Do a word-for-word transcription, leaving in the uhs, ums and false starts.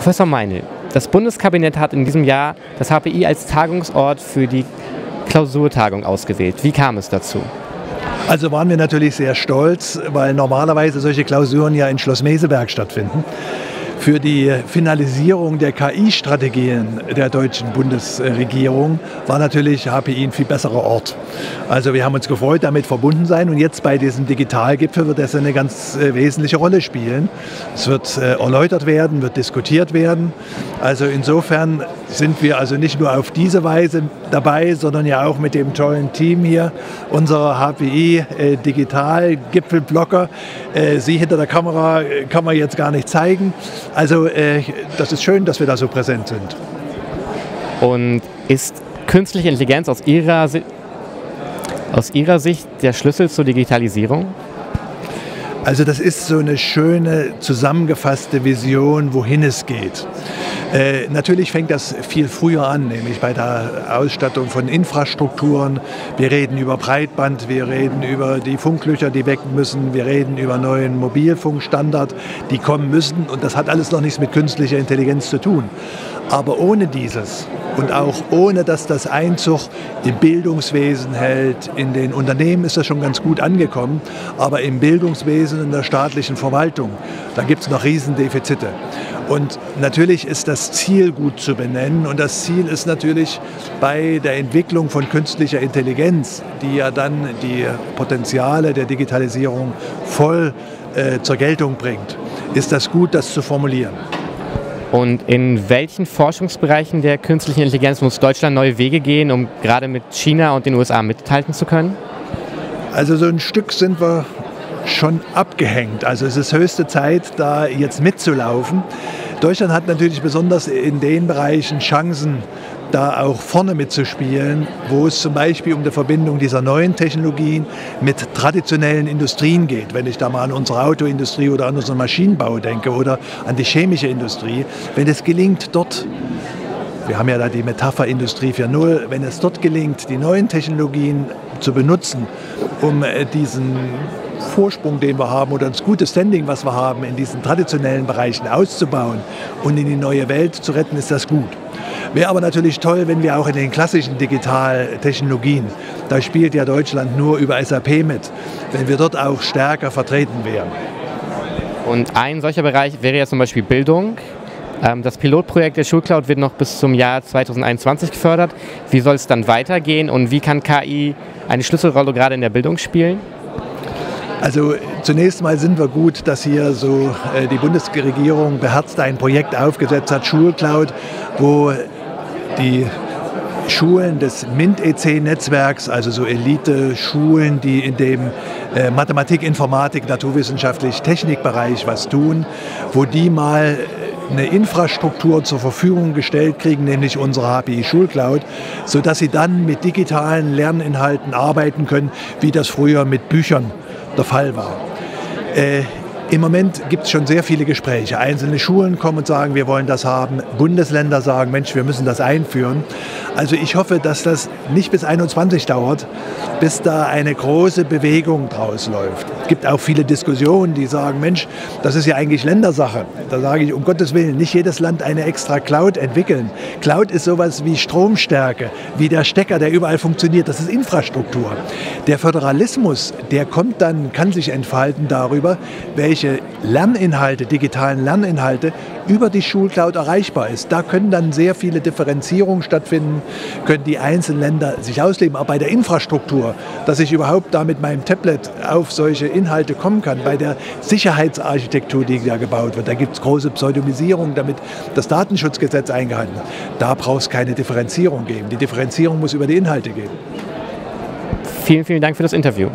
Professor Meinl, das Bundeskabinett hat in diesem Jahr das H P I als Tagungsort für die Klausurtagung ausgewählt. Wie kam es dazu? Also waren wir natürlich sehr stolz, weil normalerweise solche Klausuren ja in Schloss Meseberg stattfinden. Für die Finalisierung der K I-Strategien der deutschen Bundesregierung war natürlich H P I ein viel besserer Ort. Also wir haben uns gefreut, damit verbunden sein, und jetzt bei diesem Digitalgipfel wird das eine ganz wesentliche Rolle spielen. Es wird erläutert werden, wird diskutiert werden. Also insofern sind wir also nicht nur auf diese Weise dabei, sondern ja auch mit dem tollen Team hier, unserer H P I-DigitalBlogger. Sie hinter der Kamera kann man jetzt gar nicht zeigen. Also äh, das ist schön, dass wir da so präsent sind. Und ist künstliche Intelligenz aus Ihrer, aus Ihrer Sicht der Schlüssel zur Digitalisierung? Also das ist so eine schöne zusammengefasste Vision, wohin es geht. Äh, natürlich fängt das viel früher an, nämlich bei der Ausstattung von Infrastrukturen. Wir reden über Breitband, wir reden über die Funklöcher, die weg müssen, wir reden über neuen Mobilfunkstandard, die kommen müssen, und das hat alles noch nichts mit künstlicher Intelligenz zu tun. Aber ohne dieses und auch ohne, dass das Einzug im Bildungswesen hält, in den Unternehmen ist das schon ganz gut angekommen, aber im Bildungswesen, in der staatlichen Verwaltung, da gibt es noch Riesendefizite. Und natürlich ist das Ziel gut zu benennen, und das Ziel ist natürlich bei der Entwicklung von künstlicher Intelligenz, die ja dann die Potenziale der Digitalisierung voll äh, zur Geltung bringt, ist das gut, das zu formulieren. Und in welchen Forschungsbereichen der künstlichen Intelligenz muss Deutschland neue Wege gehen, um gerade mit China und den U S A mithalten zu können? Also so ein Stück sind wir schon abgehängt. Also es ist höchste Zeit, da jetzt mitzulaufen. Deutschland hat natürlich besonders in den Bereichen Chancen, da auch vorne mitzuspielen, wo es zum Beispiel um die Verbindung dieser neuen Technologien mit traditionellen Industrien geht. Wenn ich da mal an unsere Autoindustrie oder an unseren Maschinenbau denke oder an die chemische Industrie, wenn es gelingt, dort, wir haben ja da die Metapher Industrie vier Punkt null, wenn es dort gelingt, die neuen Technologien zu benutzen, um diesen Vorsprung, den wir haben, oder das gute Standing, was wir haben, in diesen traditionellen Bereichen auszubauen und in die neue Welt zu retten, ist das gut. Wäre aber natürlich toll, wenn wir auch in den klassischen Digitaltechnologien, da spielt ja Deutschland nur über S A P mit, wenn wir dort auch stärker vertreten wären. Und ein solcher Bereich wäre ja zum Beispiel Bildung. Das Pilotprojekt der Schul-Cloud wird noch bis zum Jahr zweitausendeinundzwanzig gefördert. Wie soll es dann weitergehen, und wie kann K I eine Schlüsselrolle gerade in der Bildung spielen? Also zunächst mal sind wir gut, dass hier so äh, die Bundesregierung beherzt ein Projekt aufgesetzt hat, Schul-Cloud, wo die Schulen des MINT-E C-Netzwerks, also so Elite-Schulen, die in dem äh, Mathematik, Informatik, Naturwissenschaftlich, Technikbereich was tun, wo die mal eine Infrastruktur zur Verfügung gestellt kriegen, nämlich unsere H P I Schul-Cloud, sodass sie dann mit digitalen Lerninhalten arbeiten können, wie das früher mit Büchern der Fall war. Äh, Im Moment gibt es schon sehr viele Gespräche. Einzelne Schulen kommen und sagen, wir wollen das haben. Bundesländer sagen, Mensch, wir müssen das einführen. Also ich hoffe, dass das nicht bis einundzwanzig dauert, bis da eine große Bewegung draus läuft. Es gibt auch viele Diskussionen, die sagen, Mensch, das ist ja eigentlich Ländersache. Da sage ich, um Gottes Willen, nicht jedes Land eine extra Cloud entwickeln. Cloud ist sowas wie Stromstärke, wie der Stecker, der überall funktioniert. Das ist Infrastruktur. Der Föderalismus, der kommt dann, kann sich entfalten darüber, welche Lerninhalte, digitalen Lerninhalte über die Schul-Cloud erreichbar ist. Da können dann sehr viele Differenzierungen stattfinden, können die einzelnen Länder sich ausleben. Aber bei der Infrastruktur, dass ich überhaupt da mit meinem Tablet auf solche Inhalte kommen kann, bei der Sicherheitsarchitektur, die da gebaut wird, da gibt es große Pseudomisierung, damit das Datenschutzgesetz eingehalten wird. Da braucht es keine Differenzierung geben. Die Differenzierung muss über die Inhalte gehen. Vielen, vielen Dank für das Interview.